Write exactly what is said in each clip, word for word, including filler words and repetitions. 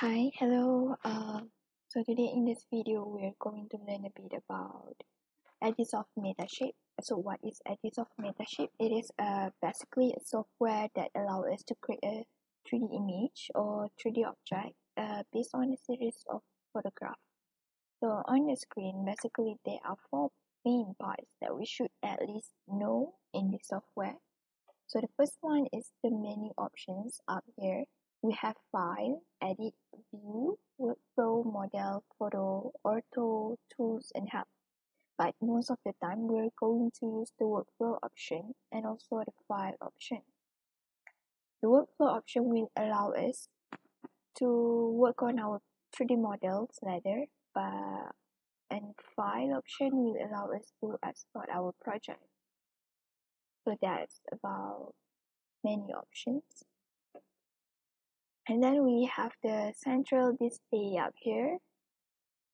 Hi, hello. Uh, so today in this video, we're going to learn a bit about Agisoft Metashape. So what is Agisoft Metashape? It is uh, basically a software that allows us to create a three D image or three D object uh, based on a series of photographs. So on the screen, basically there are four main parts that we should at least know in the software. So the first one is the menu options up here. We have File, Edit, View, Workflow, Model, Photo, Ortho, Tools, and Help. But most of the time, we're going to use the Workflow option and also the File option. The Workflow option will allow us to work on our three D models later, but and File option will allow us to export our project. So that's about many options. And then we have the central display up here.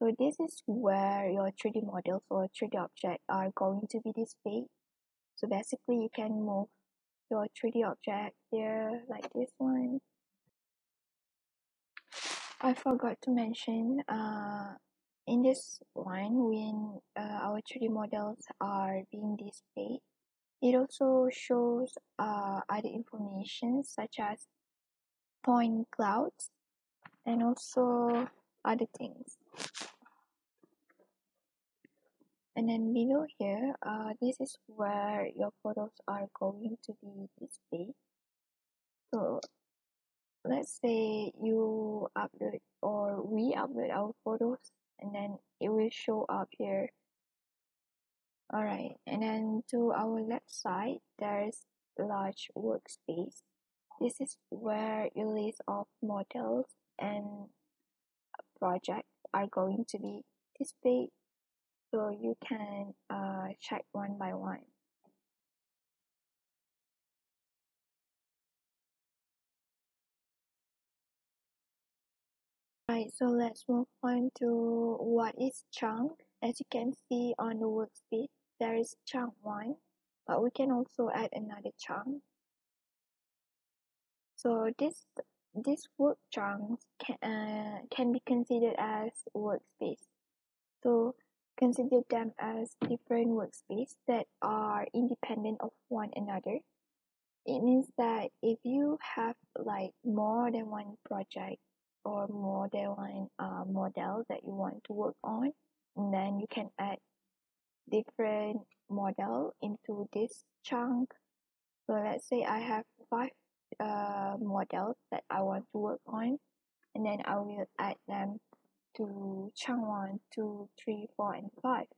So this is where your three D models or three D objects are going to be displayed. So basically you can move your three D object there like this one. I forgot to mention uh, in this one when uh, our three D models are being displayed, it also shows uh, other information such as point clouds and also other things. And then below here, uh, this is where your photos are going to be displayed. So let's say you upload or we upload our photos, and then it will show up here. Alright, and then to our left side, there's large workspace. This is where your list of models and projects are going to be displayed. So you can uh, check one by one. Alright, so let's move on to what is chunk. As you can see on the workspace, there is chunk one, but we can also add another chunk. So this this work chunks can uh, can be considered as workspace. So consider them as different workspaces that are independent of one another. It means that if you have like more than one project or more than one uh, model that you want to work on, then you can add different model into this chunk. So let's say I have five Uh, models that I want to work on, and then I will add them to chunk one, two, three, four and five.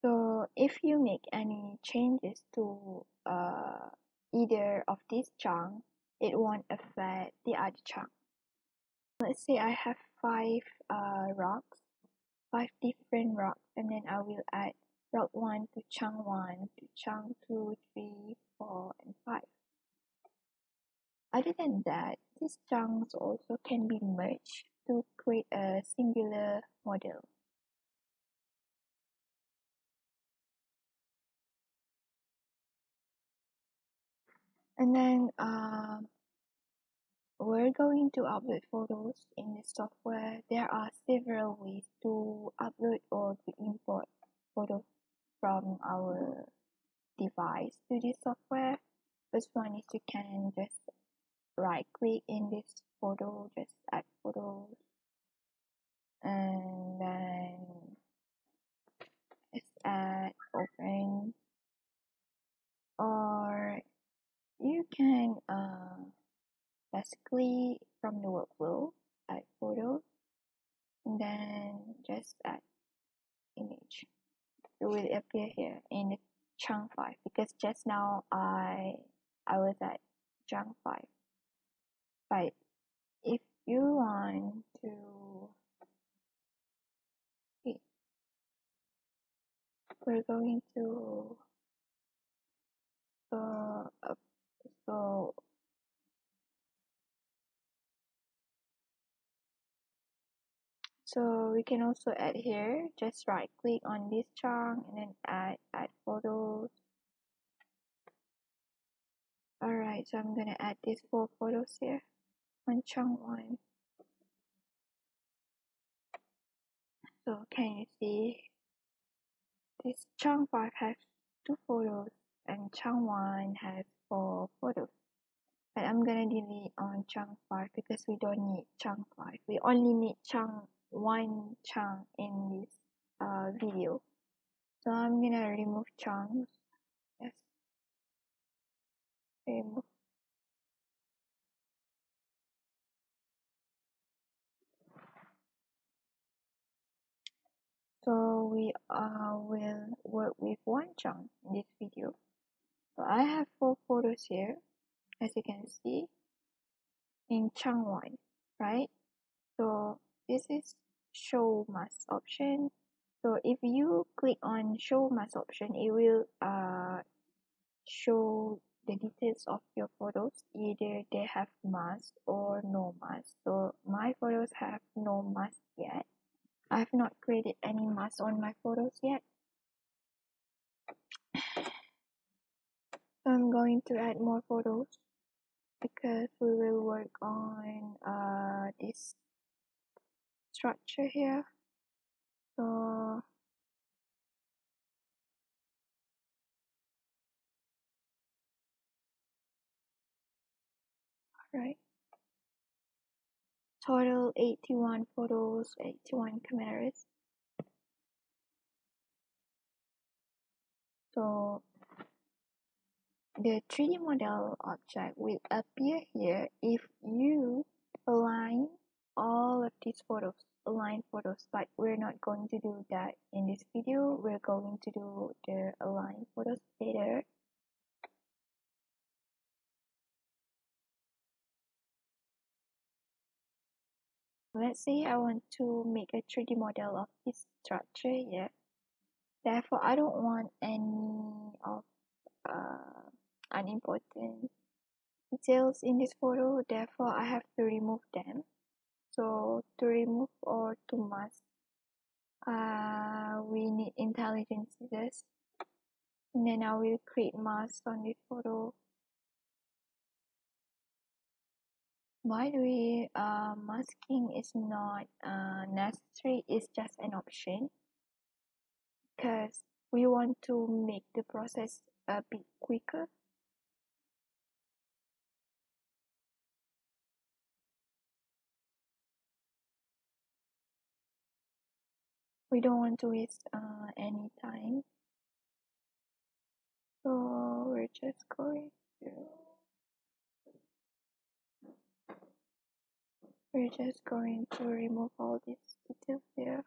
So if you make any changes to uh, either of these chunks, it won't affect the other chunk. Let's say I have five uh, rocks, five different rocks, and then I will add rock one to chunk one, to chunk two, three, four and five. Other than that, these chunks also can be merged to create a singular model. And then uh, we're going to upload photos in the software. There are several ways to upload or to import photos from our device to this software. First one is you can just right click in this photo, just add photos, and then just add open, or you can uh, basically from the workflow add photos and then just add image. It will appear here in the chunk five because just now I I was at chunk five. But if you want to, wait, we're going to uh, so so we can also add here. Just right click on this chunk and then add add photos. Alright, so I'm gonna add these four photos here. Wenchang one. So can you see this Chang five has two photos and Chang one has four photos. But I'm gonna delete on Chang five because we don't need Chang five. We only need Chang one Chang in this uh, video. So I'm gonna remove Changs. Yes. Remove. So we uh, will work with one Chang in this video. So I have four photos here, as you can see, in Chang one, right? So this is show mask option. So if you click on show mask option, it will uh, show the details of your photos. Either they have mask or no mask. So my photos have no mask yet. I have not created any mask on my photos yet. So I'm going to add more photos because we will work on uh, this structure here. So alright. Total eighty-one photos, eighty-one cameras. So the three D model object will appear here if you align all of these photos, align photos, but we're not going to do that in this video. We're going to do the align photos later. Let's say I want to make a three D model of this structure here. Therefore, I don't want any of uh, unimportant details in this photo. Therefore, I have to remove them. So to remove or to mask, uh, we need intelligent scissors. And then I will create masks on this photo. By the way, uh, masking is not uh, necessary, it's just an option because we want to make the process a bit quicker. We don't want to waste uh, any time. So we're just going to... We're just going to remove all these details here.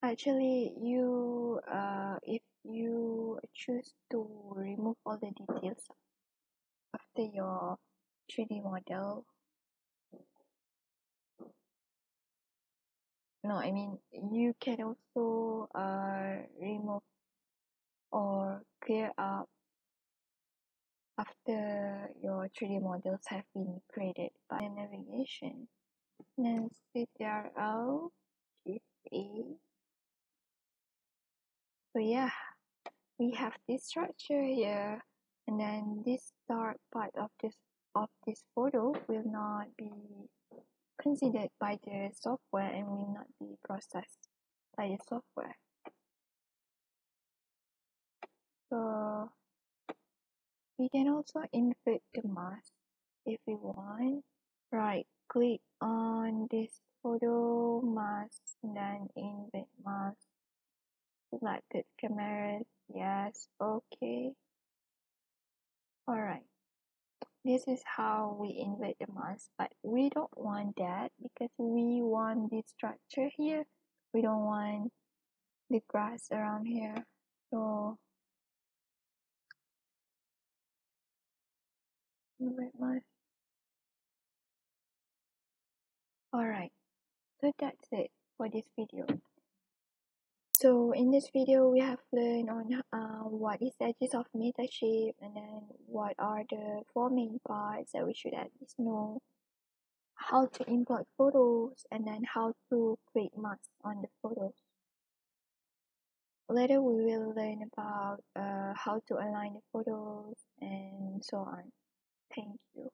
Actually, you uh, if you choose to remove all the details after your three D model, no, I mean you can also uh, remove or clear up after your three D models have been created by the navigation. Then C T R L Shift A. So yeah, we have this structure here, and then this dark part of this of this photo will not be considered by the software and will not be processed by the software. So we can also invert the mask if we want. Right click on this photo mask and then invert mask. Selected cameras, yes, okay. Alright. This is how we invert the mask, but we don't want that because we want this structure here. We don't want the grass around here. So alright, so that's it for this video. So in this video we have learned on uh, what is Agisoft Metashape, and then what are the four main parts that we should at least know, how to import photos, and then how to create masks on the photos. Later we will learn about uh, how to align the photos and so on. Thank you.